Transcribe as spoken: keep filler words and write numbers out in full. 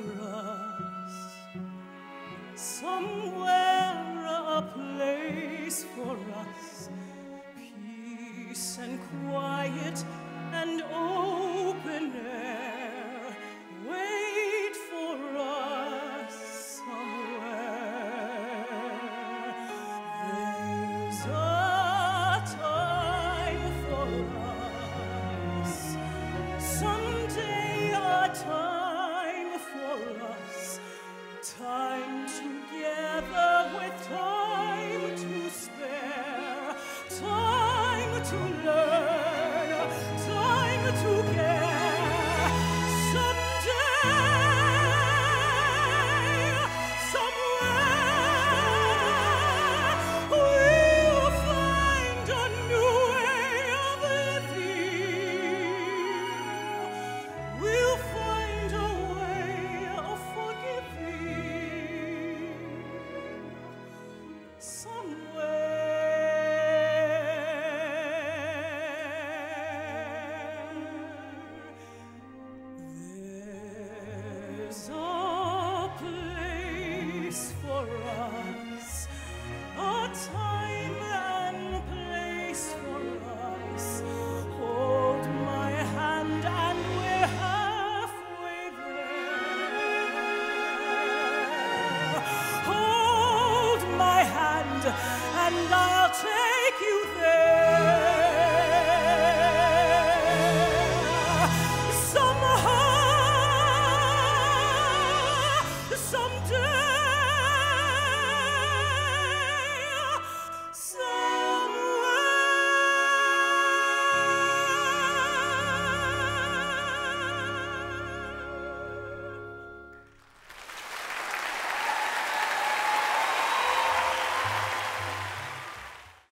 for us, somewhere a place for us, peace and quiet and open air, wait for us somewhere. There's a time for us, someday a time for us, time together with time to spare, time to learn, time to care. Someday, somewhere, we'll find a new way of living. We'll find a way of forgiving. Somewhere. There's a place for us, a time and place for us. Hold my hand and we're halfway there. Hold my hand and I'll take you there. Somehow, someday.